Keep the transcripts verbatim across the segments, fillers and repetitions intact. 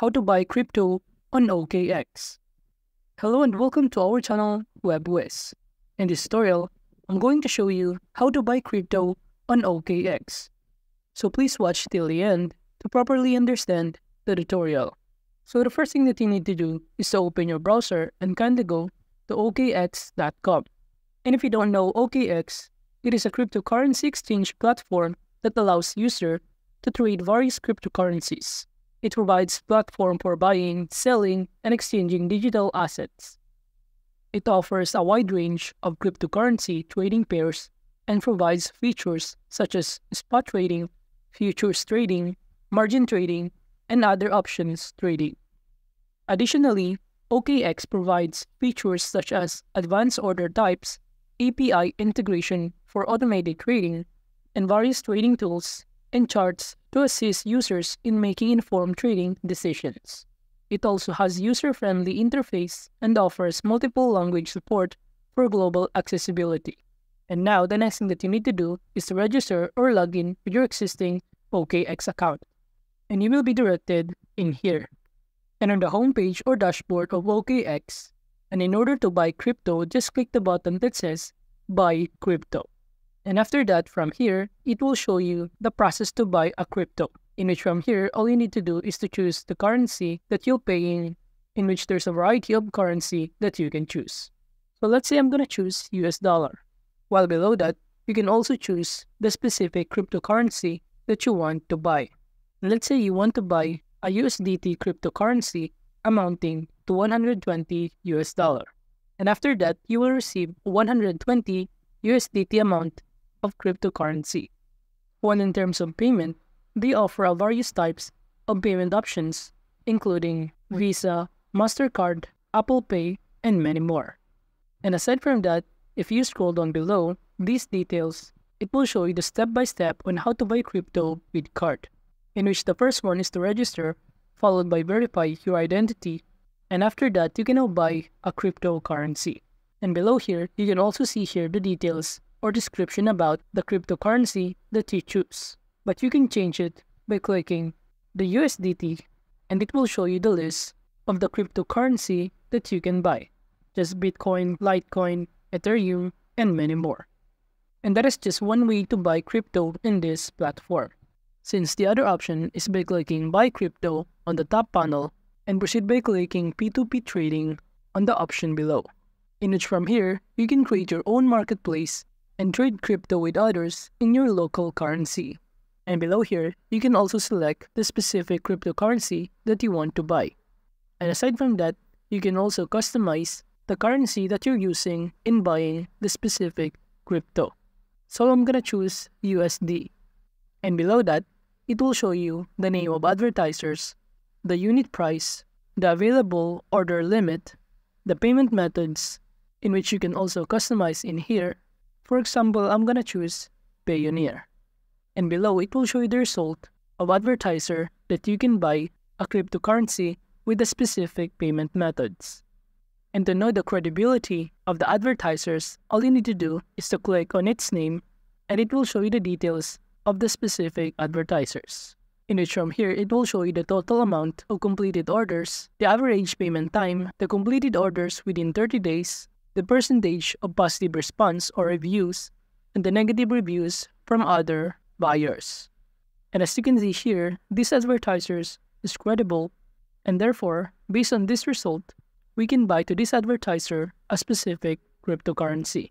How to buy crypto on O K X. Hello and welcome to our channel WebWiz. In this tutorial, I'm going to show you how to buy crypto on O K X. So please watch till the end to properly understand the tutorial. So the first thing that you need to do is to open your browser and kindly go to O K X dot com. And if you don't know O K X, it is a cryptocurrency exchange platform that allows users to trade various cryptocurrencies. It provides platform for buying, selling, and exchanging digital assets. It offers a wide range of cryptocurrency trading pairs and provides features such as spot trading, futures trading, margin trading, and other options trading. Additionally, O K X provides features such as advanced order types, A P I integration for automated trading, and various trading tools and charts to assist users in making informed trading decisions. It also has user-friendly interface and offers multiple language support for global accessibility. And now the next thing that you need to do is to register or log in with your existing O K X account. And you will be directed in here. And on the homepage or dashboard of O K X, and in order to buy crypto, just click the button that says Buy Crypto. And after that, from here, it will show you the process to buy a crypto, in which from here, all you need to do is to choose the currency that you'll pay in, in which there's a variety of currency that you can choose. So let's say I'm going to choose U S dollar. While below that, you can also choose the specific cryptocurrency that you want to buy. Let's say you want to buy a U S D T cryptocurrency amounting to one hundred twenty U S dollar. And after that, you will receive one hundred twenty U S D T amount of cryptocurrency. One, in terms of payment, they offer various types of payment options, including Visa, MasterCard, Apple Pay, and many more. And aside from that, if you scroll down below these details, it will show you the step-by-step on how to buy crypto with card, in which the first one is to register, followed by verify your identity, and after that, you can now buy a cryptocurrency. And below here, you can also see here the details or description about the cryptocurrency that you choose. But you can change it by clicking the U S D T, and it will show you the list of the cryptocurrency that you can buy. Just Bitcoin, Litecoin, Ethereum, and many more. And that is just one way to buy crypto in this platform, since the other option is by clicking Buy Crypto on the top panel and proceed by clicking P two P Trading on the option below, in which from here, you can create your own marketplace and trade crypto with others in your local currency. And below here, you can also select the specific cryptocurrency that you want to buy. And aside from that, you can also customize the currency that you're using in buying the specific crypto. So I'm gonna choose U S D. And below that, it will show you the name of advertisers, the unit price, the available order limit, the payment methods, in which you can also customize in here. For example, I'm gonna choose Payoneer. And below, it will show you the result of advertiser that you can buy a cryptocurrency with the specific payment methods. And to know the credibility of the advertisers, all you need to do is to click on its name, and it will show you the details of the specific advertisers. In which from here, it will show you the total amount of completed orders, the average payment time, the completed orders within thirty days, the percentage of positive response or reviews, and the negative reviews from other buyers. And as you can see here, these advertisers is credible, and therefore, based on this result, we can buy to this advertiser a specific cryptocurrency.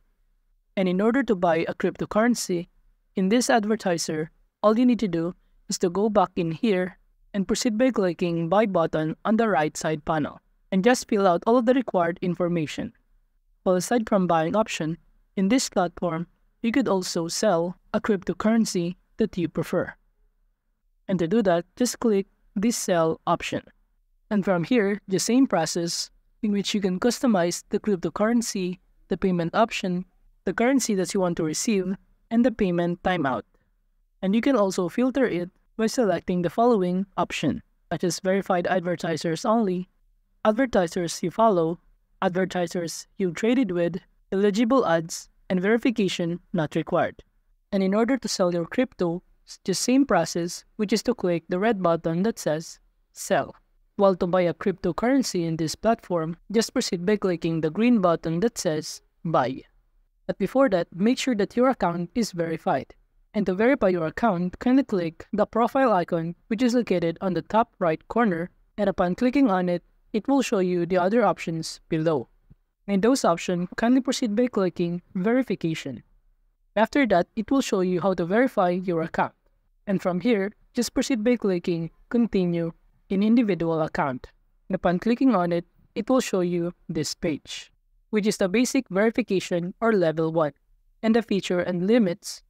And in order to buy a cryptocurrency in this advertiser, all you need to do is to go back in here and proceed by clicking Buy button on the right side panel, and just fill out all of the required information. Well, aside from buying option, in this platform, you could also sell a cryptocurrency that you prefer. And to do that, just click this sell option. And from here, the same process in which you can customize the cryptocurrency, the payment option, the currency that you want to receive, and the payment timeout. And you can also filter it by selecting the following option, such as verified advertisers only, advertisers you follow, advertisers you traded with, eligible ads, and verification not required. And in order to sell your crypto, it's the same process, which is to click the red button that says Sell. While to buy a cryptocurrency in this platform, just proceed by clicking the green button that says Buy. But before that, make sure that your account is verified. And to verify your account, kindly click the profile icon, which is located on the top right corner, and upon clicking on it, it will show you the other options below. In those options, kindly proceed by clicking Verification. After that, it will show you how to verify your account. And from here, just proceed by clicking Continue in Individual Account. And upon clicking on it, it will show you this page, which is the Basic Verification or Level one. And the feature and limits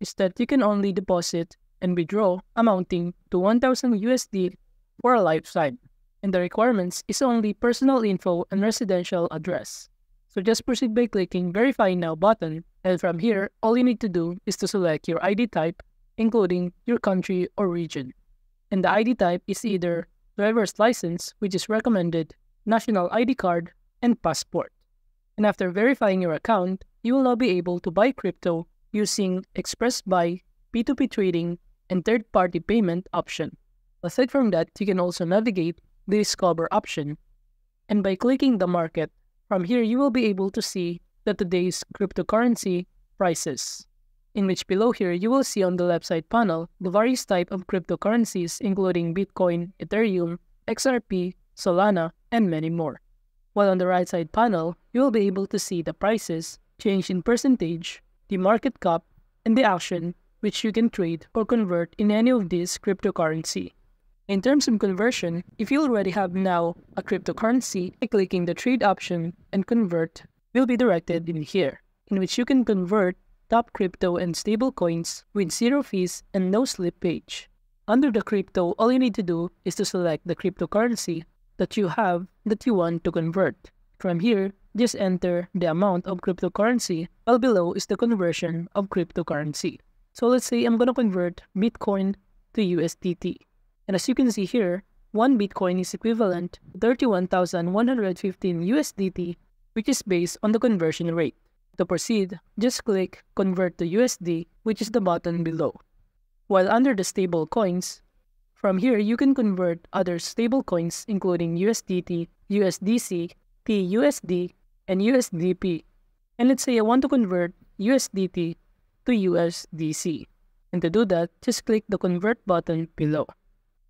is that you can only deposit and withdraw amounting to one thousand U S D for a lifetime, and the requirements is only personal info and residential address. So just proceed by clicking Verify Now button, and from here, all you need to do is to select your I D type, including your country or region. And the I D type is either driver's license, which is recommended, national I D card, and passport. And after verifying your account, you will now be able to buy crypto using Express Buy, P two P trading, and third-party payment option. Aside from that, you can also navigate the Discover option. And by clicking the market, from here you will be able to see the today's cryptocurrency prices, in which below here you will see on the left side panel the various type of cryptocurrencies including Bitcoin, Ethereum, X R P, Solana, and many more. While on the right side panel, you will be able to see the prices, change in percentage, the market cap, and the action which you can trade or convert in any of these cryptocurrency. In terms of conversion, if you already have now a cryptocurrency, by clicking the trade option and convert will be directed in here, in which you can convert top crypto and stable coins with zero fees and no slip page. Under the crypto, all you need to do is to select the cryptocurrency that you have that you want to convert. From here, just enter the amount of cryptocurrency, while below is the conversion of cryptocurrency. So let's say I'm going to convert Bitcoin to U S D T. And as you can see here, one Bitcoin is equivalent to thirty-one thousand one hundred fifteen U S D T, which is based on the conversion rate. To proceed, just click Convert to U S D, which is the button below. While under the stable coins, from here, you can convert other stablecoins including U S D T, U S D C, T U S D, and U S D P. And let's say I want to convert U S D T to U S D C. And to do that, just click the Convert button below.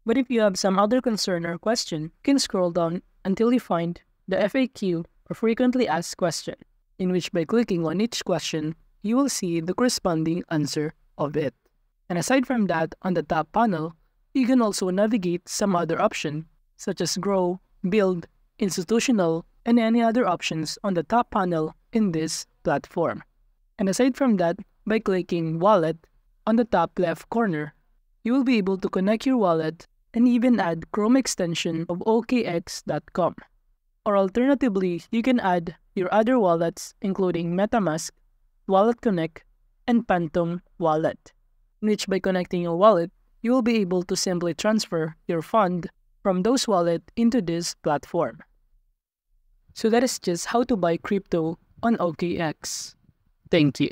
But if you have some other concern or question, you can scroll down until you find the F A Q or Frequently Asked Question, in which by clicking on each question, you will see the corresponding answer of it. And aside from that, on the top panel, you can also navigate some other option, such as Grow, Build, Institutional, and any other options on the top panel in this platform. And aside from that, by clicking Wallet on the top left corner, you will be able to connect your wallet and even add Chrome extension of O K X dot com. Or alternatively, you can add your other wallets including MetaMask, Wallet Connect, and Phantom Wallet, in which by connecting your wallet, you will be able to simply transfer your fund from those wallets into this platform. So that is just how to buy crypto on O K X. Thank you.